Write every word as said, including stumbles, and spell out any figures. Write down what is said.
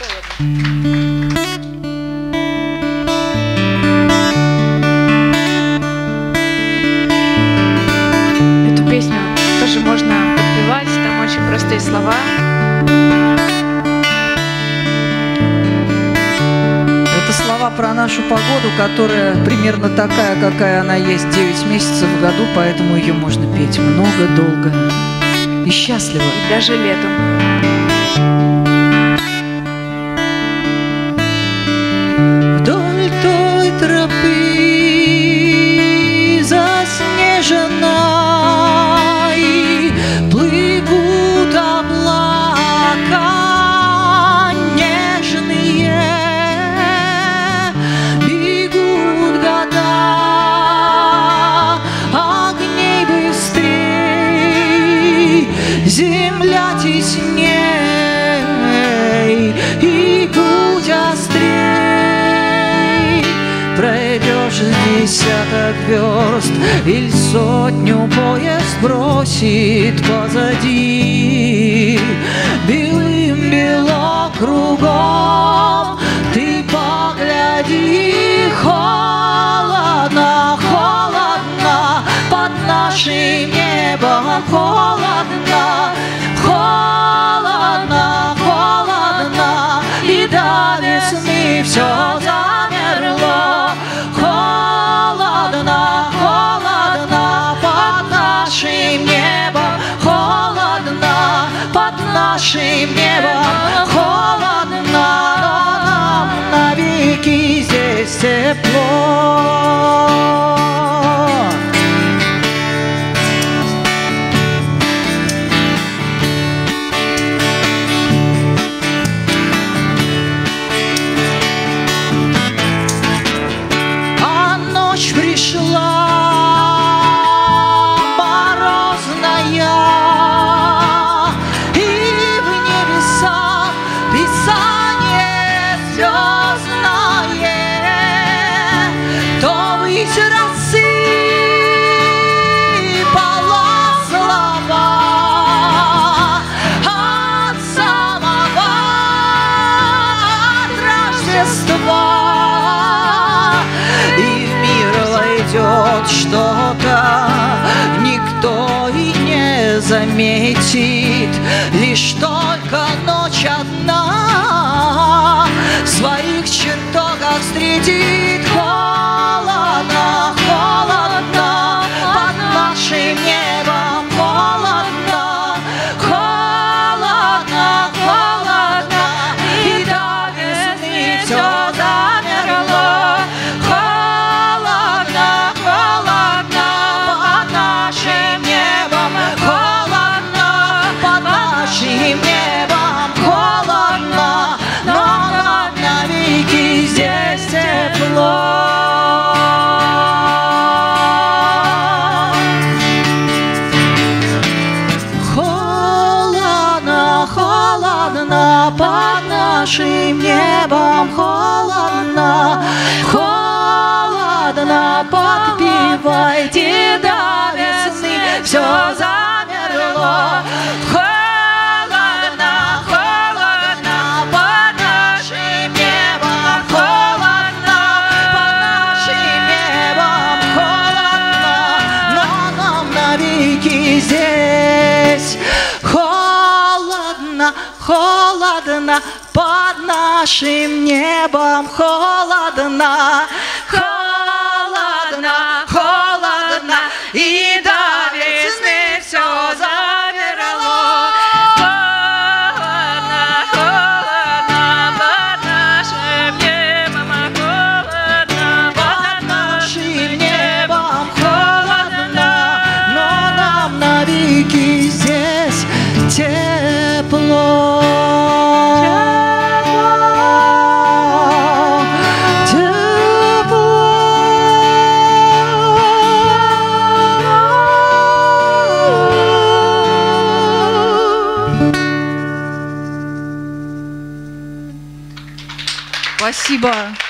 холодно. Простые слова. Это слова про нашу погоду, которая примерно такая, какая она есть, девять месяцев в году, поэтому ее можно петь много, долго и счастливо. И даже летом. Вдоль той тропы заснежена. Земля тесней и путь острей. Пройдешь десяток верст или сотню, поезд бросит позади. Белым бело кругом, ты погляди. Холодно, холодно под нашим небом, холодно. Холодно, холодно, и до весны все замерло. Холодно, холодно под нашим небом, холодно под нашим небом, холодно, но нам навеки здесь тепло. Что-то никто и не заметит, лишь только ночь одна в своих чертогах встретит. Холодно, холодно под нашим небом, холодно, холодно, холодно, и до весны все замерло. Под нашим небом холодно, холодно, подпевайте до весны, все замерло. Холодно, холодно под нашим небом, холодно под нашим небом, холодно, но нам навеки здесь холодно. Холодно под нашим небом, холодно, холодно, холодно, и до весны все замерло. Холодно, холодно под нашим небом, холодно под нашим небом, холодно, но нам навеки здесь тепло. Спасибо.